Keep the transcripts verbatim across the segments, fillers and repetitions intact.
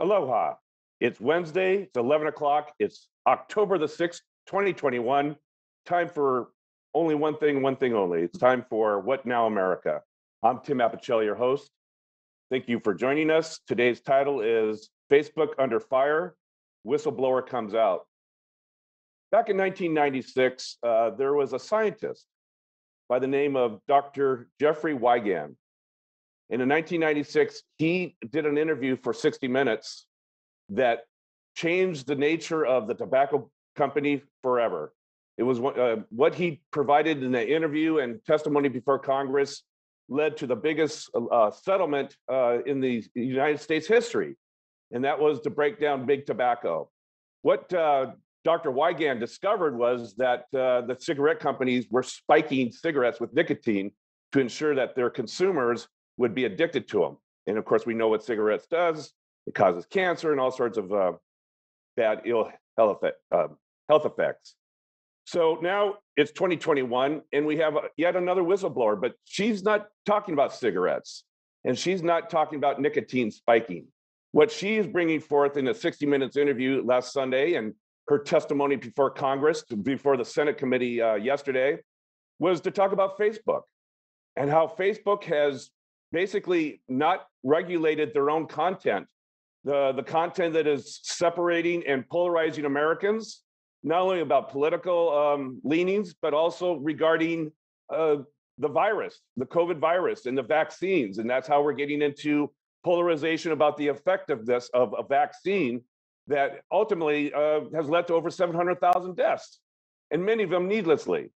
Aloha. It's Wednesday, it's eleven o'clock, it's October the sixth, twenty twenty-one. Time for only one thing, one thing only. It's time for What Now America. I'm Tim Apicella, your host. Thank you for joining us. Today's title is Facebook Under Fire, Whistleblower Comes Out. Back in nineteen ninety-six, uh, there was a scientist by the name of Doctor Jeffrey Wigand. And in nineteen ninety-six, he did an interview for sixty minutes that changed the nature of the tobacco company forever. It was uh, what he provided in the interview and testimony before Congress led to the biggest uh, settlement uh, in the United States history, and that was to break down big tobacco. What uh, Doctor Wigand discovered was that uh, the cigarette companies were spiking cigarettes with nicotine to ensure that their consumers would be addicted to them. And of course, we know what cigarettes does. It causes cancer and all sorts of uh, bad ill health, uh, health effects. So now it's twenty twenty-one, and we have yet another whistleblower, but she's not talking about cigarettes, and she's not talking about nicotine spiking. What she is bringing forth in a sixty minutes interview last Sunday and her testimony before Congress, before the Senate committee uh, yesterday, was to talk about Facebook and how Facebook has basically not regulated their own content. The, the content that is separating and polarizing Americans, not only about political um, leanings, but also regarding uh, the virus, the COVID virus and the vaccines. And that's how we're getting into polarization about the effectiveness of a vaccine that ultimately uh, has led to over seven hundred thousand deaths, and many of them needlessly.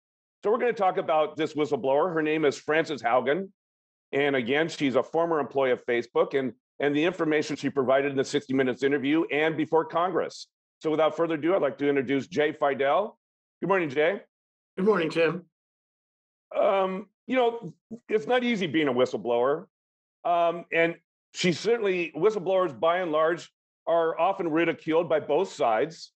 So we're going to talk about this whistleblower. Her name is Frances Haugen. And again, she's a former employee of Facebook, and, and the information she provided in the sixty minutes interview and before Congress. So without further ado, I'd like to introduce Jay Fidel. Good morning, Jay. Good morning, Tim. Um, you know, it's not easy being a whistleblower. Um, and she certainly, whistleblowers by and large are often ridiculed by both sides.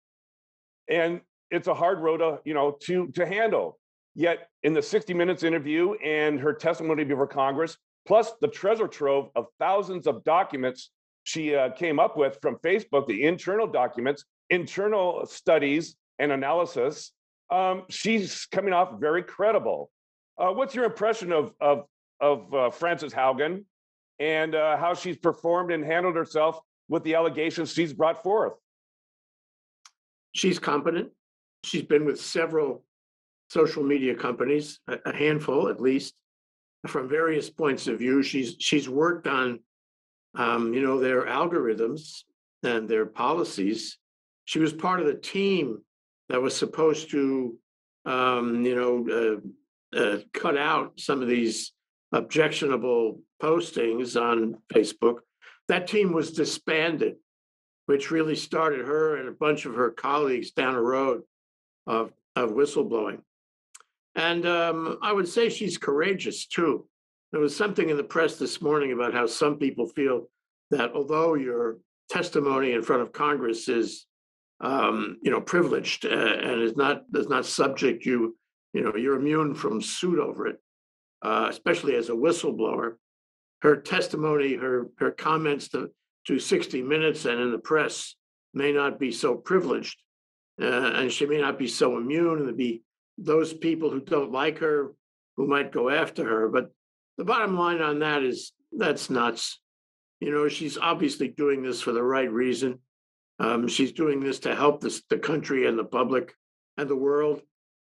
And it's a hard road to, you know, to, to handle. Yet in the sixty minutes interview and her testimony before Congress, plus the treasure trove of thousands of documents she uh, came up with from Facebook, the internal documents, internal studies and analysis, um, she's coming off very credible. Uh, what's your impression of, of, of uh, Frances Haugen and uh, how she's performed and handled herself with the allegations she's brought forth? She's competent. She's been with several social media companies, a handful at least, from various points of view. She's she's worked on, um, you know, their algorithms and their policies. She was part of the team that was supposed to, um, you know, uh, uh, cut out some of these objectionable postings on Facebook. That team was disbanded, which really started her and a bunch of her colleagues down a road of, of whistleblowing. And um, I would say she's courageous, too. There was something in the press this morning about how some people feel that although your testimony in front of Congress is, um, you know, privileged uh, and is not does not subject you, you know, you're immune from suit over it, uh, especially as a whistleblower. Her testimony, her, her comments to, to sixty minutes and in the press may not be so privileged, uh, and she may not be so immune, and be those people who don't like her, who might go after her. But the bottom line on that is that's nuts. You know, she's obviously doing this for the right reason. Um, she's doing this to help this, the country and the public and the world.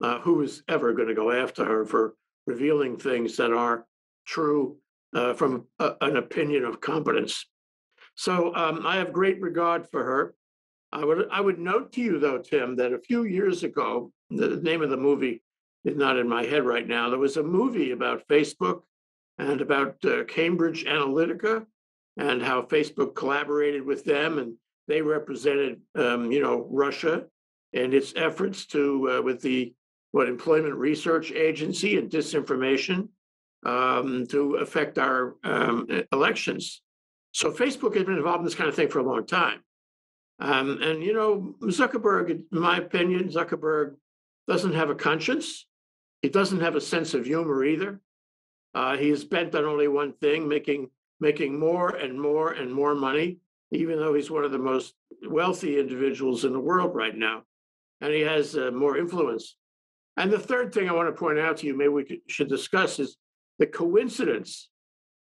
Uh, who is ever going to go after her for revealing things that are true uh, from a, an opinion of competence? So um, I have great regard for her. I would I would note to you, though, Tim, that a few years ago, the name of the movie is not in my head right now. There was a movie about Facebook and about uh, Cambridge Analytica and how Facebook collaborated with them, and they represented, um, you know, Russia and its efforts to uh, with the what Employment Research Agency and disinformation um, to affect our um, elections. So Facebook has been involved in this kind of thing for a long time, um, and you know, Zuckerberg, in my opinion, Zuckerberg. doesn't have a conscience. He doesn't have a sense of humor either. Uh, he is bent on only one thing, making making more and more and more money even though he's one of the most wealthy individuals in the world right now, and he has uh, more influence. And the third thing I want to point out to you, maybe we could, should discuss, is the coincidence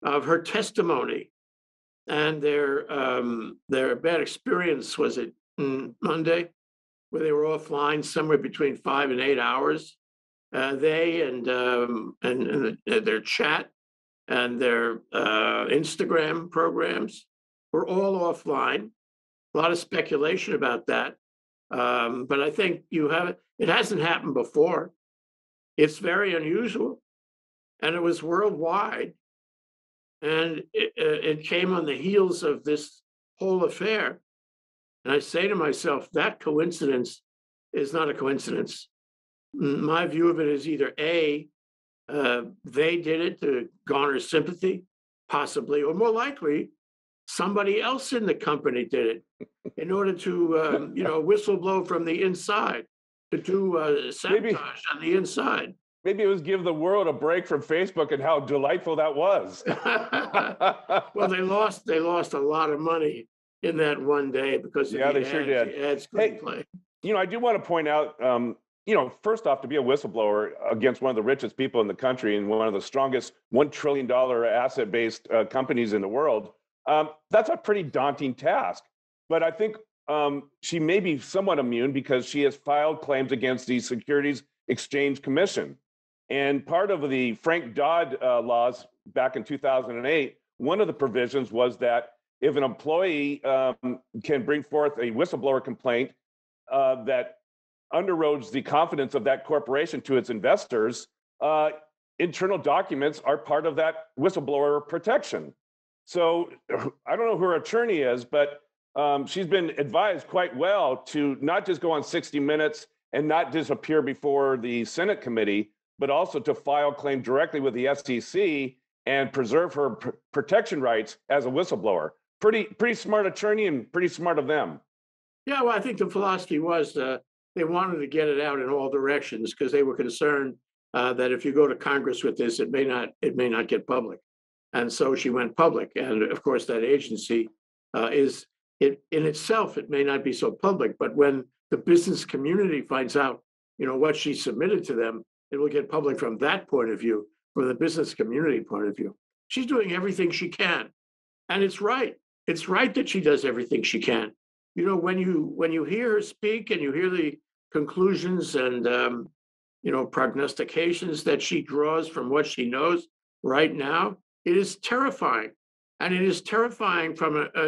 of her testimony and their um, their bad experience. Was it Monday, where they were offline somewhere between five and eight hours? Uh, they and um, and, and the, their chat and their uh, Instagram programs were all offline. A lot of speculation about that, um, but I think you have it hasn't happened before. It's very unusual, and it was worldwide, and it, it came on the heels of this whole affair. And I say to myself, that coincidence is not a coincidence. My view of it is either A, uh, they did it to garner sympathy, possibly, or more likely, somebody else in the company did it in order to, um, you know, whistleblow from the inside, to do uh, sabotage maybe, on the inside. Maybe it was give the world a break from Facebook and how delightful that was. Well, they lost, they lost a lot of money in that one day because of yeah, the they ads, sure did. The ads couldn't hey, play. You know, I do want to point out. Um, You know, first off, to be a whistleblower against one of the richest people in the country and one of the strongest one trillion dollar asset-based uh, companies in the world, um, that's a pretty daunting task. But I think um, she may be somewhat immune because she has filed claims against the Securities Exchange Commission. And part of the Frank Dodd uh, laws back in two thousand eight, one of the provisions was that if an employee um, can bring forth a whistleblower complaint uh, that underroads the confidence of that corporation to its investors, uh, internal documents are part of that whistleblower protection. So I don't know who her attorney is, but um, she's been advised quite well to not just go on sixty minutes and not disappear before the Senate committee, but also to file claim directly with the S E C and preserve her pr- protection rights as a whistleblower. Pretty, pretty smart attorney and pretty smart of them. Yeah, well, I think the philosophy was uh... they wanted to get it out in all directions because they were concerned uh, that if you go to Congress with this, it may not it may not get public. And so she went public. And of course, that agency uh, is it in itself, it may not be so public, but when the business community finds out, you know, what she submitted to them, it will get public from that point of view, from the business community point of view. She's doing everything she can. And it's right. It's right that she does everything she can. You know, when you when you hear her speak and you hear the conclusions and, um, you know, prognostications that she draws from what she knows right now, it is terrifying. And it is terrifying from a, a,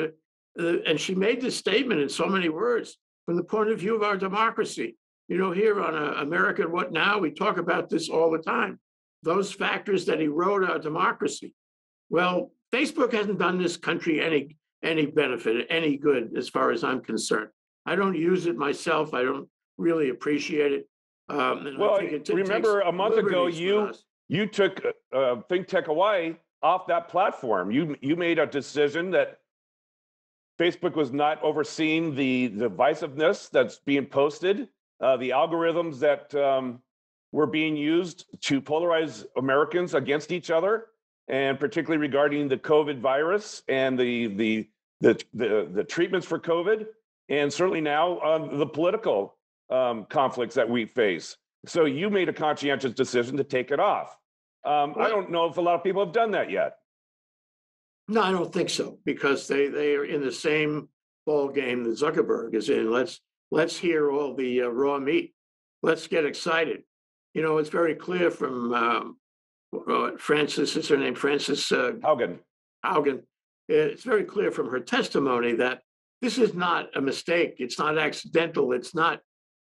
a, and she made this statement in so many words, from the point of view of our democracy. You know, here on America What Now, we talk about this all the time, those factors that erode our democracy. Well, Facebook hasn't done this country any any benefit, any good, as far as I'm concerned. I don't use it myself. I don't really appreciate it. Um, well, I think it, it remember a month ago, you you took uh, Think Tech Hawaii off that platform. You you made a decision that Facebook was not overseeing the, the divisiveness that's being posted, uh, the algorithms that um, were being used to polarize Americans against each other, and particularly regarding the COVID virus and the the the the, the treatments for COVID, and certainly now um, the political um, conflicts that we face. So you made a conscientious decision to take it off. Um, I don't know if a lot of people have done that yet. No, I don't think so, because they they are in the same ball game that Zuckerberg is in. Let's let's hear all the uh, raw meat. Let's get excited. You know, it's very clear from. Um, Frances, is her name Frances uh, Haugen. Haugen. It's very clear from her testimony that this is not a mistake. It's not accidental. It's not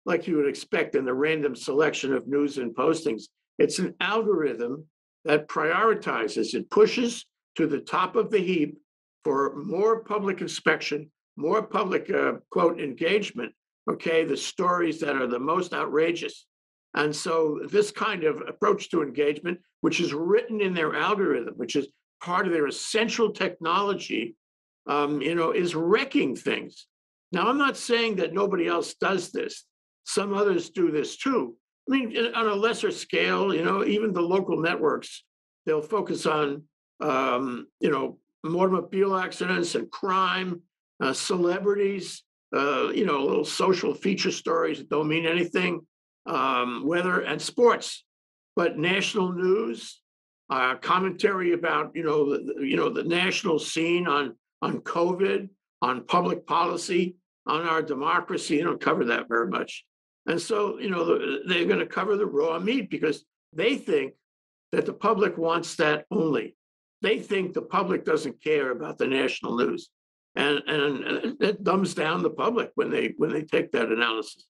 like you would expect in the random selection of news and postings. It's an algorithm that prioritizes. It pushes to the top of the heap for more public inspection, more public, uh, quote, engagement, okay, the stories that are the most outrageous. And so this kind of approach to engagement, which is written in their algorithm, which is part of their essential technology, um, you know, is wrecking things. Now, I'm not saying that nobody else does this. Some others do this too. I mean, on a lesser scale, you know, even the local networks, they'll focus on, um, you know, automobile accidents and crime uh, celebrities, uh, you know, little social feature stories that don't mean anything, um, weather and sports. But national news, uh, commentary about, you know, the, you know, the national scene on, on COVID, on public policy, on our democracy, you don't cover that very much. And so, you know, the, they're going to cover the raw meat because they think that the public wants that only. They think the public doesn't care about the national news. And, and, and it dumbs down the public when they when they take that analysis.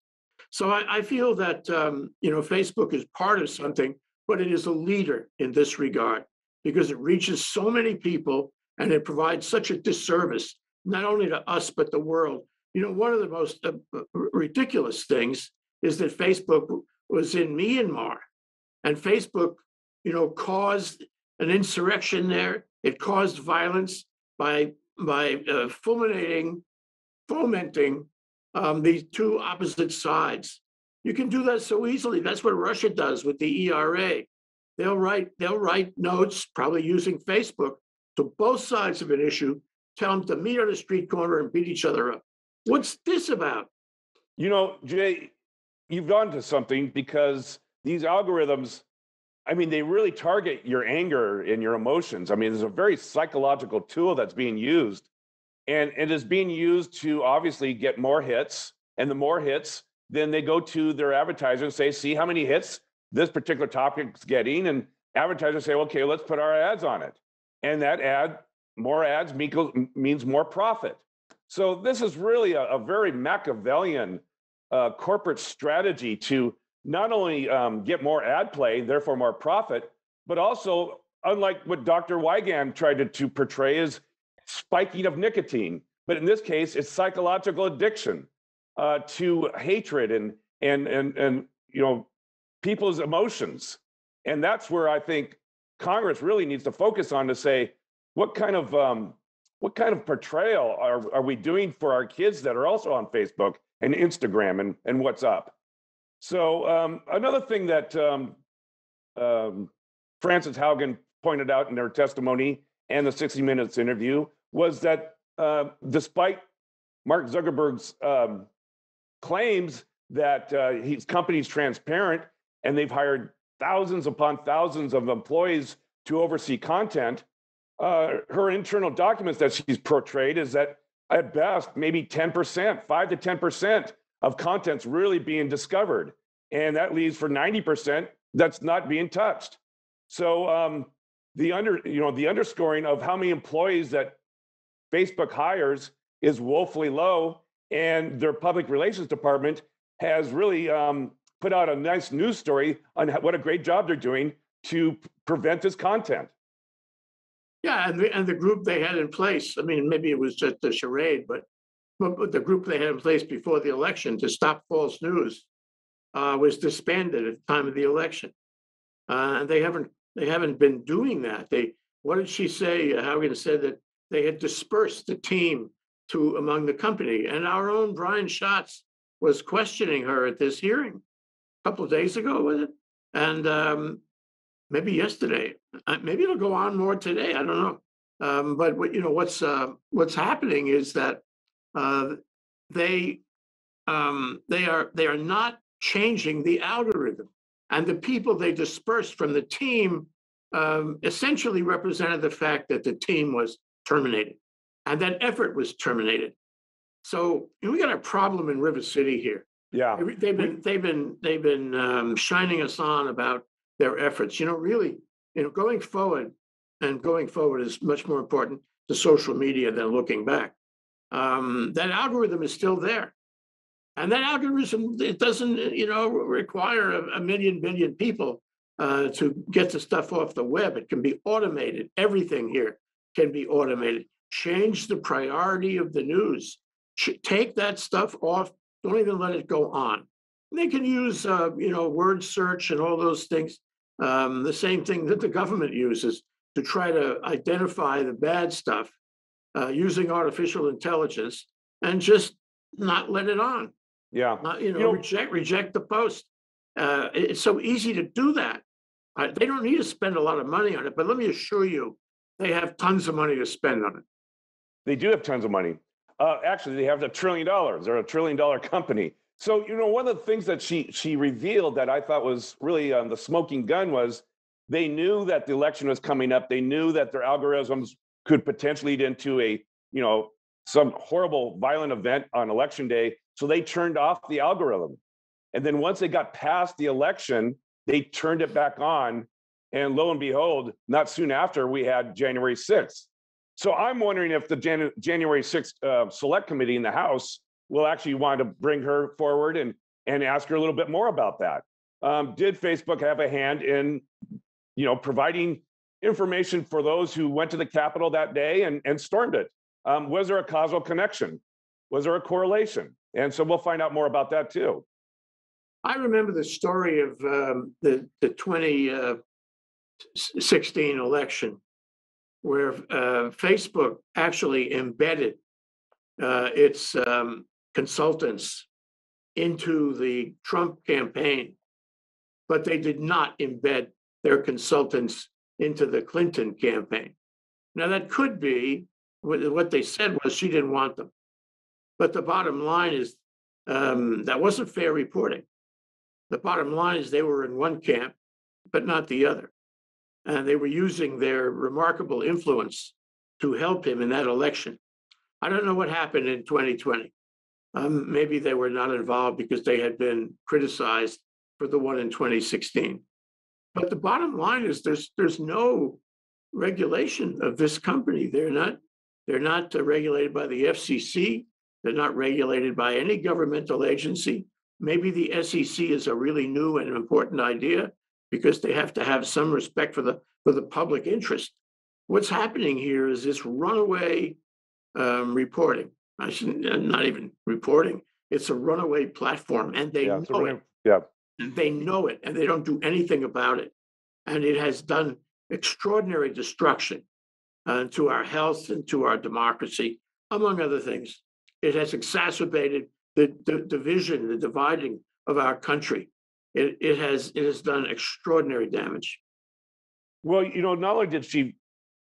So I, I feel that, um, you know, Facebook is part of something, but it is a leader in this regard because it reaches so many people and it provides such a disservice, not only to us, but the world. You know, one of the most uh, ridiculous things is that Facebook was in Myanmar and Facebook, you know, caused an insurrection there. It caused violence by by uh, fulminating, fomenting um, these two opposite sides. You can do that so easily. That's what Russia does with the E R A. They'll write they'll write notes, probably using Facebook, to both sides of an issue, tell them to meet on a street corner and beat each other up. What's this about? You know, Jay, you've gone to something because these algorithms, I mean, they really target your anger and your emotions. I mean, there's a very psychological tool that's being used, and it is being used to obviously get more hits. And the more hits, then they go to their advertiser and say, see how many hits this particular topic's getting. And advertisers say, okay, let's put our ads on it. And that ad, more ads means more profit. So this is really a, a very Machiavellian uh, corporate strategy to not only um, get more ad play, therefore more profit, but also, unlike what Doctor Wigand tried to, to portray, is spiking of nicotine. But in this case, it's psychological addiction uh, to hatred and, and, and, and you know, people's emotions. And that's where I think Congress really needs to focus on to say, what kind of... Um, What kind of portrayal are, are we doing for our kids that are also on Facebook and Instagram and, and WhatsApp? So um, another thing that um, um, Frances Haugen pointed out in her testimony and the sixty minutes interview was that uh, despite Mark Zuckerberg's um, claims that uh, his company's transparent and they've hired thousands upon thousands of employees to oversee content, Uh, her internal documents that she's portrayed is that at best, maybe ten percent, five to ten percent of content's really being discovered. And that leaves for ninety percent that's not being touched. So um, the under, you know, the underscoring of how many employees that Facebook hires is woefully low. And their public relations department has really um, put out a nice news story on what a great job they're doing to prevent this content. Yeah, and the, and the group they had in place, I mean, maybe it was just a charade, but, but, but the group they had in place before the election to stop false news uh, was disbanded at the time of the election. Uh, and they haven't they haven't been doing that. They what did she say? Haugen said that they had dispersed the team to among the company. And our own Brian Schatz was questioning her at this hearing a couple of days ago, was it? And um maybe yesterday, maybe it'll go on more today. I don't know. Um, but what, you know, what's uh, what's happening is that uh, they um, they are they are not changing the algorithm, and the people they dispersed from the team um, essentially represented the fact that the team was terminated, and that effort was terminated. So you know, we got a problem in River City here. Yeah, they've been they've been they've been um, shining us on about their efforts. You know, really, you know, going forward and going forward is much more important to social media than looking back. Um, that algorithm is still there. And that algorithm, it doesn't, you know, require a, a million, billion people uh, to get the stuff off the web. It can be automated. Everything here can be automated. Change the priority of the news. Take that stuff off. Don't even let it go on. And they can use, uh, you know, word search and all those things. Um, the same thing that the government uses to try to identify the bad stuff uh, using artificial intelligence and just not let it on. Yeah. Uh, you know, you know, reject reject the post. Uh, it's so easy to do that. Uh, they don't need to spend a lot of money on it, but let me assure you, they have tons of money to spend on it. They do have tons of money. Uh, actually, they have a trillion dollars. They're a trillion dollar company. So, you know, one of the things that she she revealed that I thought was really um, the smoking gun was they knew that the election was coming up. They knew that their algorithms could potentially lead into a, you know, some horrible violent event on election day. So they turned off the algorithm. And then once they got past the election, they turned it back on. And lo and behold, not soon after, we had January sixth. So I'm wondering if the Jan January sixth uh, Select Committee in the House will actually want to bring her forward and, and ask her a little bit more about that. Um, did Facebook have a hand in, you know, providing information for those who went to the Capitol that day and, and stormed it? Um, was there a causal connection? Was there a correlation? And so we'll find out more about that too. I remember the story of um, the, the twenty sixteen election, where uh, Facebook actually embedded uh, its um, consultants into the Trump campaign, but they did not embed their consultants into the Clinton campaign. Now, that could be what they said was she didn't want them. But the bottom line is um, that wasn't fair reporting. The bottom line is they were in one camp, but not the other. And they were using their remarkable influence to help him in that election. I don't know what happened in twenty twenty. Um, maybe they were not involved because they had been criticized for the one in twenty sixteen. But the bottom line is there's there's no regulation of this company. They're not they're not regulated by the F C C. They're not regulated by any governmental agency. Maybe the S E C is a really new and important idea, because they have to have some respect for the for the public interest. What's happening here is this runaway um, reporting. I shouldn't not even reporting. It's a runaway platform, and they yeah, know it. Yeah, they know it, and they don't do anything about it. And it has done extraordinary destruction uh, to our health and to our democracy, among other things. It has exacerbated the, the division, the dividing of our country. It, it has it has done extraordinary damage. Well, you know, not only did she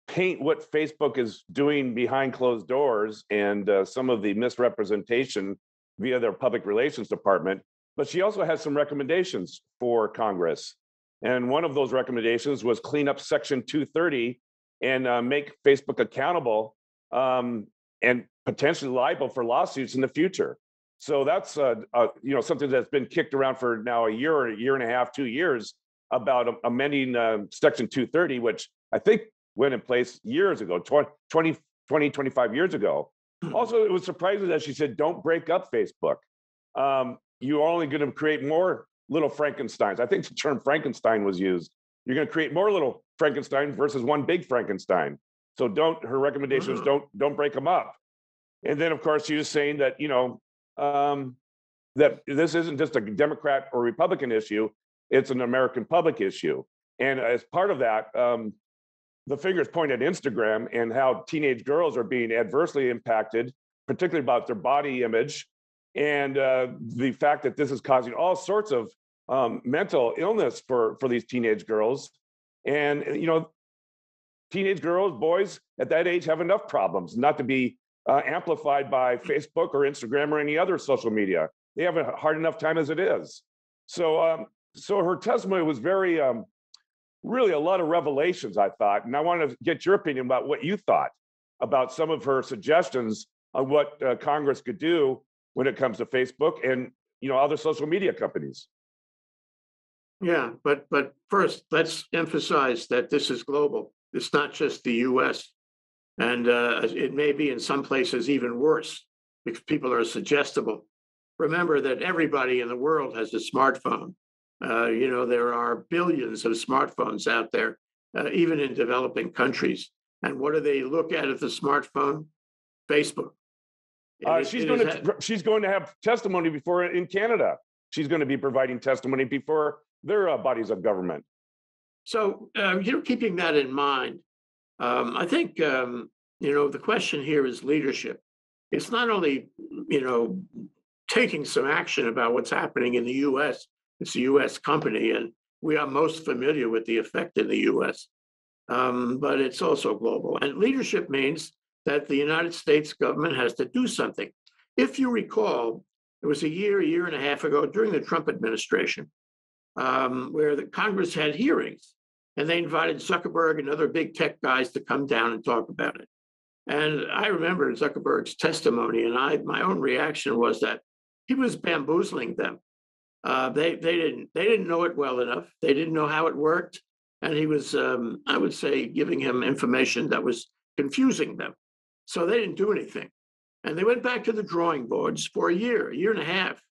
paint what Facebook is doing behind closed doors and uh, some of the misrepresentation via their public relations department, but she also has some recommendations for Congress. And one of those recommendations was clean up Section two thirty and uh, make Facebook accountable um, and potentially liable for lawsuits in the future. So that's uh, uh, you know, something that's been kicked around for now a year, a year and a half, two years about um, amending uh, Section two thirty, which I think went in place years ago, twenty, twenty, twenty-five years ago. Also, it was surprising that she said, don't break up Facebook. Um, you're only going to create more little Frankensteins. I think the term Frankenstein was used. You're going to create more little Frankenstein versus one big Frankenstein. So don't, her recommendations, mm-hmm. don't, don't break them up. And then, of course, she was saying that, you know, Um, that this isn't just a Democrat or Republican issue, it's an American public issue. And as part of that, um, the fingers point at Instagram and how teenage girls are being adversely impacted, particularly about their body image, and uh, the fact that this is causing all sorts of um, mental illness for, for these teenage girls. And, you know, teenage girls, boys at that age have enough problems, not to be Uh, amplified by Facebook or Instagram or any other social media. They have a hard enough time as it is. So, um, so her testimony was very, um, really a lot of revelations, I thought. And I wanted to get your opinion about what you thought about some of her suggestions on what uh, Congress could do when it comes to Facebook and, you know, other social media companies. Yeah, but, but first, let's emphasize that this is global. It's not just the U S. And uh, it may be in some places even worse because people are suggestible. Remember that everybody in the world has a smartphone. Uh, you know, there are billions of smartphones out there, uh, even in developing countries. And what do they look at at the smartphone? Facebook. Uh, she's, going to, she's going to have testimony before in Canada. She's going to be providing testimony before their uh, bodies of government. So, uh, you know, keeping that in mind, Um, I think, um, you know, the question here is leadership. It's not only, you know, taking some action about what's happening in the U S. It's a U S company, and we are most familiar with the effect in the U S, um, but it's also global. And leadership means that the United States government has to do something. If you recall, it was a year, a year and a half ago during the Trump administration, um, where the Congress had hearings and they invited Zuckerberg and other big tech guys to come down and talk about it. And I remember Zuckerberg's testimony, and I my own reaction was that he was bamboozling them. Uh, they they didn't they didn't know it well enough. They didn't know how it worked, and he was um, I would say giving him information that was confusing them. So they didn't do anything, and they went back to the drawing boards for a year, a year and a half,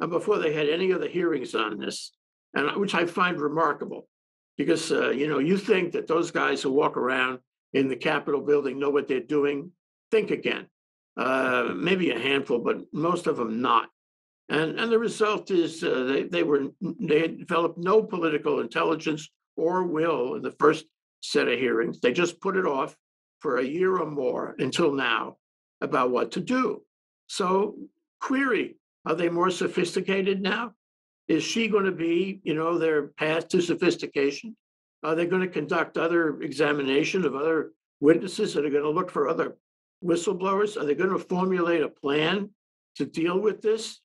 and before they had any other hearings on this, and which I find remarkable, because uh, you know you think that those guys who walk around in the Capitol building know what they're doing. Think again. Uh, maybe a handful, but most of them not. And, and the result is uh, they, they were they had developed no political intelligence or will in the first set of hearings. They just put it off for a year or more until now about what to do. So query, are they more sophisticated now? Is she going to be, you know, their path to sophistication? Are they going to conduct other examination of other witnesses? Are they going to look for other whistleblowers? Are they going to formulate a plan to deal with this?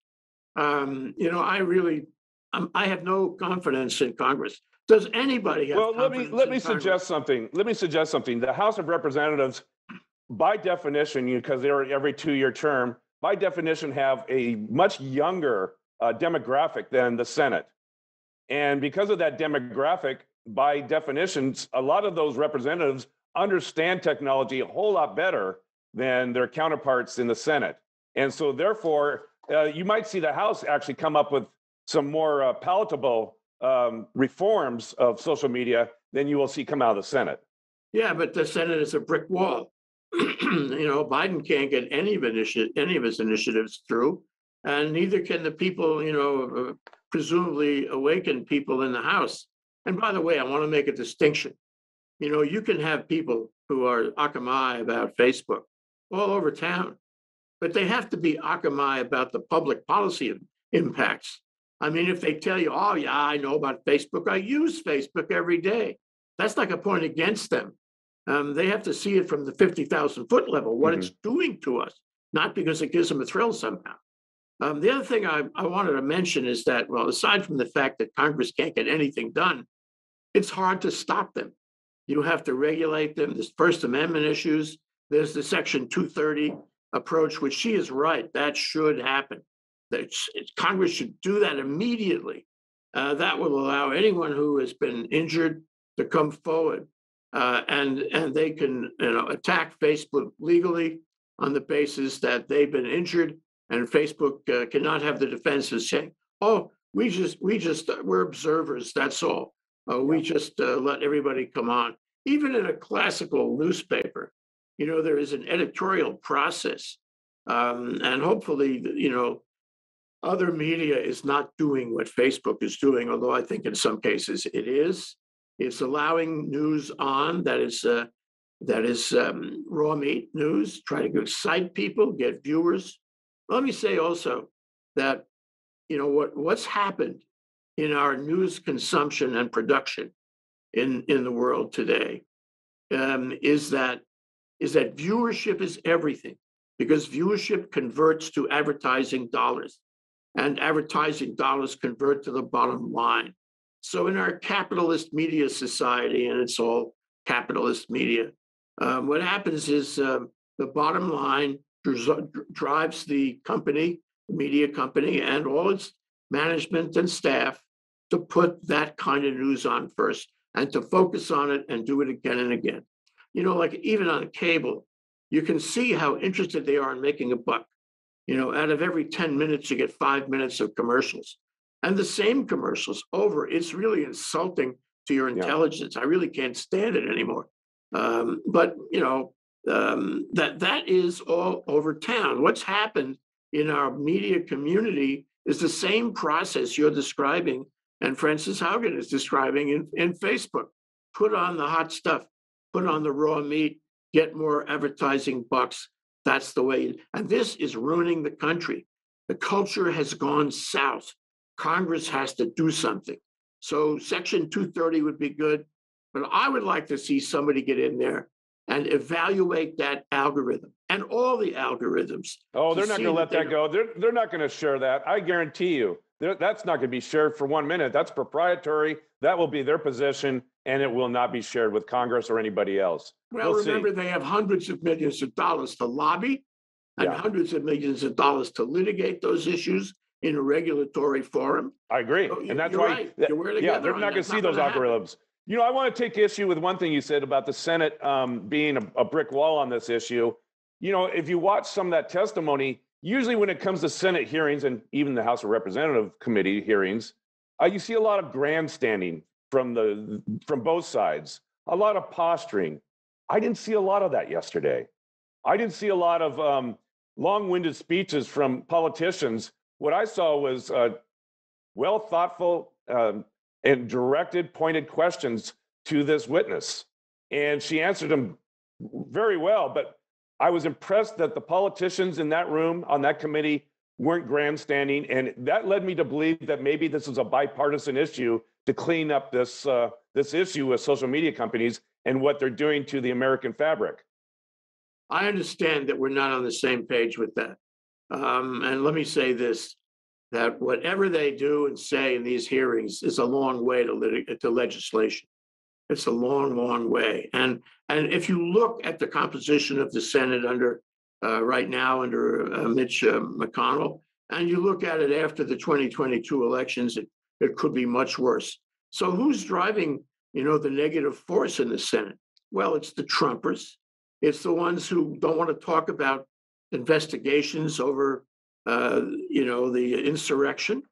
Um, you know, I really, I'm, I have no confidence in Congress. Does anybody have well, confidence Well, let me, let me suggest something. Let me suggest something. The House of Representatives, by definition, because they're every two-year term, by definition have a much younger uh, demographic than the Senate. And because of that demographic, by definitions, a lot of those representatives understand technology a whole lot better than their counterparts in the Senate. And so therefore, uh, you might see the House actually come up with some more uh, palatable um, reforms of social media than you will see come out of the Senate. Yeah, but the Senate is a brick wall. You know, Biden can't get any of, any of his initiatives through, and neither can the people, you know, presumably awakened people in the House. And by the way, I want to make a distinction. You know, you can have people who are akamai about Facebook all over town, but they have to be akamai about the public policy impacts. I mean, if they tell you, oh, yeah, I know about Facebook, I use Facebook every day, that's like a point against them. Um, they have to see it from the fifty thousand foot level, what mm-hmm. it's doing to us, not because it gives them a thrill somehow. Um, the other thing I, I wanted to mention is that, well, aside from the fact that Congress can't get anything done, it's hard to stop them. You have to regulate them. There's First Amendment issues. There's the Section two thirty approach, which she is right. That should happen. That Congress should do that immediately. Uh, that will allow anyone who has been injured to come forward, uh, and and they can you know attack Facebook legally on the basis that they've been injured. And Facebook uh, cannot have the defenses saying, "Oh, we just, we just, uh, we're observers. That's all. Uh, we just uh, let everybody come on." Even in a classical newspaper, you know, there is an editorial process, um, and hopefully, you know, other media is not doing what Facebook is doing. Although I think in some cases it is. It's allowing news on that is uh, that is um, raw meat news. Try to excite people, get viewers. Let me say also that, you know, what, what's happened in our news consumption and production in, in the world today um, is that is that viewership is everything, because viewership converts to advertising dollars, and advertising dollars convert to the bottom line. So in our capitalist media society, and it's all capitalist media, um, what happens is um, the bottom line drives the company, media company, and all its management and staff to put that kind of news on first and to focus on it and do it again and again. You know, like even on cable, you can see how interested they are in making a buck. You know, out of every ten minutes, you get five minutes of commercials, and the same commercials over. It's really insulting to your intelligence. Yeah. I really can't stand it anymore. Um, but, you know, Um, that that is all over town. What's happened in our media community is the same process you're describing, and Frances Haugen is describing in, in Facebook. Put on the hot stuff, put on the raw meat, get more advertising bucks. That's the way. And this is ruining the country. The culture has gone south. Congress has to do something. So Section two thirty would be good, but I would like to see somebody get in there and evaluate that algorithm and all the algorithms. Oh, they're not going to let that go. They're, they're not going to share that. I guarantee you. They're, that's not going to be shared for one minute. That's proprietary. That will be their position, and it will not be shared with Congress or anybody else. Well, we'll remember, see. They have hundreds of millions of dollars to lobby and yeah. hundreds of millions of dollars to litigate those issues in a regulatory forum. I agree. So you, and that's why right. that, yeah, they're not going to see those algorithms. You know, I want to take issue with one thing you said about the Senate um, being a, a brick wall on this issue. You know, if you watch some of that testimony, usually when it comes to Senate hearings and even the House of Representative Committee hearings, uh, you see a lot of grandstanding from the from both sides, a lot of posturing. I didn't see a lot of that yesterday. I didn't see a lot of um, long-winded speeches from politicians. What I saw was uh, well thoughtful um, and directed, pointed questions to this witness. And she answered them very well, but I was impressed that the politicians in that room on that committee weren't grandstanding, and that led me to believe that maybe this is a bipartisan issue to clean up this uh, this issue with social media companies and what they're doing to the American fabric. I understand that we're not on the same page with that. Um, and let me say this, that whatever they do and say in these hearings is a long way to, lit to legislation. It's a long, long way. And and if you look at the composition of the Senate under uh, right now under uh, Mitch uh, McConnell, and you look at it after the twenty twenty-two elections, it, it could be much worse. So who's driving, you know, the negative force in the Senate? Well, it's the Trumpers. It's the ones who don't want to talk about investigations over, uh, you know, the insurrection.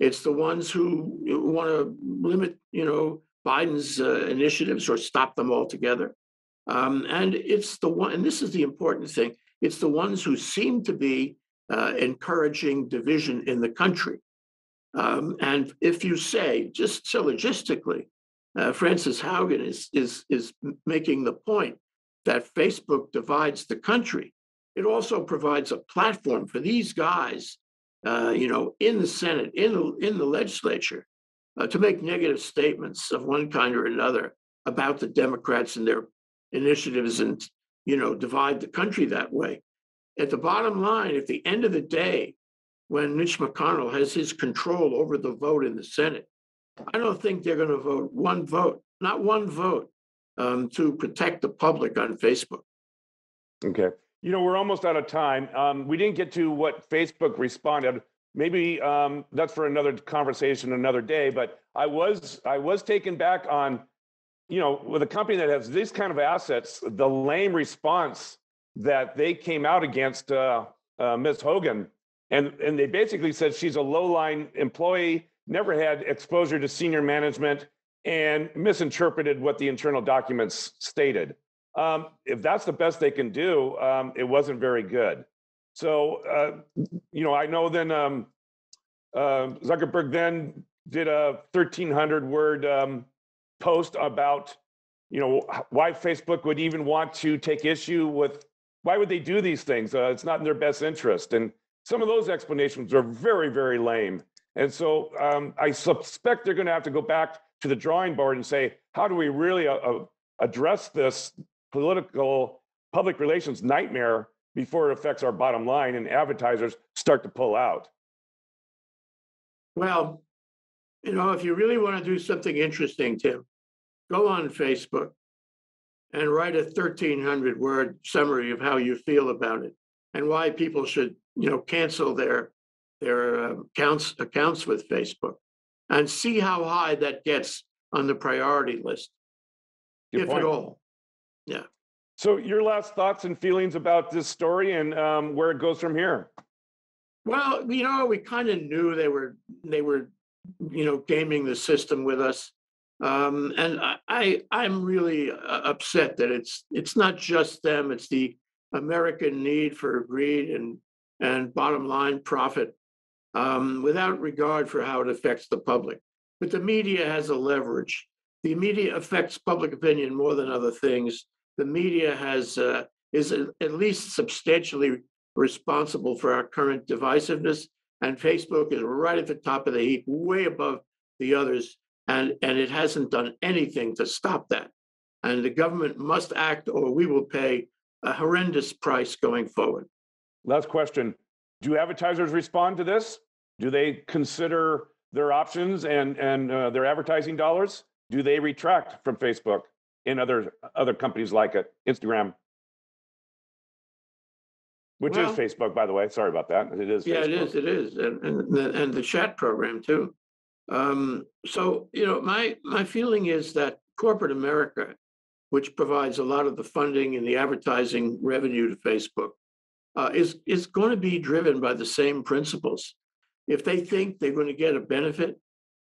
It's the ones who want to limit, you know, Biden's uh, initiatives or stop them altogether. Um, and it's the one, and this is the important thing, it's the ones who seem to be uh, encouraging division in the country. Um, and if you say, just syllogistically, uh, Frances Haugen is, is, is making the point that Facebook divides the country. It also provides a platform for these guys, uh, you know, in the Senate, in the, in the legislature, Uh, to make negative statements of one kind or another about the Democrats and their initiatives and, you know, divide the country that way. At the bottom line, at the end of the day, when Mitch McConnell has his control over the vote in the Senate, I don't think they're going to vote one vote, not one vote, um, to protect the public on Facebook. Okay. You know, we're almost out of time. Um, we didn't get to what Facebook responded. Maybe um, that's for another conversation another day, but I was I was taken back on, you know, with a company that has these kind of assets, the lame response that they came out against uh, uh, Miz Hogan. And, and they basically said she's a low-line employee, never had exposure to senior management, and misinterpreted what the internal documents stated. Um, if that's the best they can do, um, it wasn't very good. So, uh, you know, I know then um, uh, Zuckerberg then did a thirteen hundred word um, post about, you know, why Facebook would even want to take issue with, why would they do these things? Uh, it's not in their best interest. And some of those explanations are very, very lame. And so um, I suspect they're going to have to go back to the drawing board and say, how do we really uh, address this political public relations nightmare before it affects our bottom line and advertisers start to pull out? Well, you know, if you really want to do something interesting, Tim, go on Facebook and write a thirteen hundred word summary of how you feel about it and why people should, you know, cancel their, their uh, accounts, accounts with Facebook, and see how high that gets on the priority list, Good if point. At all. Yeah. So your last thoughts and feelings about this story and um, where it goes from here? Well, you know, we kind of knew they were, they were, you know, gaming the system with us. Um, and I, I, I'm really upset that it's, it's not just them, it's the American need for greed and, and bottom line profit um, without regard for how it affects the public. But the media has a leverage. The media affects public opinion more than other things. The media has uh, is at least substantially responsible for our current divisiveness, and Facebook is right at the top of the heap, way above the others, and, and it hasn't done anything to stop that. and the government must act, or we will pay a horrendous price going forward. Last question. Do advertisers respond to this? Do they consider their options and, and uh, their advertising dollars? Do they retract from Facebook and other other companies like it, Instagram? Which well, is Facebook, by the way. Sorry about that. It is. Yeah, Facebook. It is. It is, and and the, and the chat program too. Um, so you know, my my feeling is that corporate America, which provides a lot of the funding and the advertising revenue to Facebook, uh, is is going to be driven by the same principles. If they think they're going to get a benefit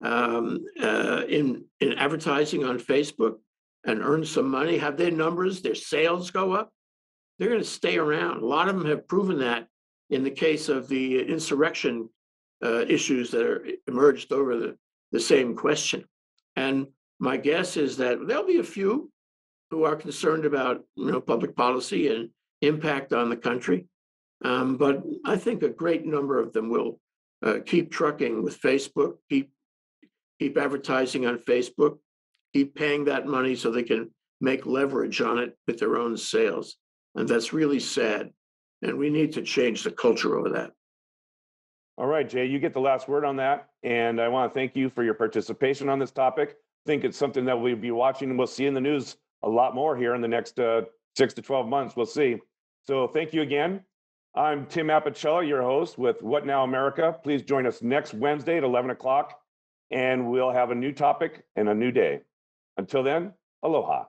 um, uh, in in advertising on Facebook and earn some money, have their numbers, their sales go up, they're going to stay around. A lot of them have proven that in the case of the insurrection uh, issues that are emerged over the, the same question. And my guess is that there'll be a few who are concerned about you know, public policy and impact on the country. Um, but I think a great number of them will uh, keep trucking with Facebook, keep, keep advertising on Facebook, keep paying that money so they can make leverage on it with their own sales. And that's really sad. And we need to change the culture over that. All right, Jay, you get the last word on that. And I want to thank you for your participation on this topic. I think it's something that we'll be watching and we'll see in the news a lot more here in the next uh, six to twelve months. We'll see. So thank you again. I'm Tim Apicella, your host with What Now America. Please join us next Wednesday at eleven o'clock, and we'll have a new topic and a new day. Until then, aloha.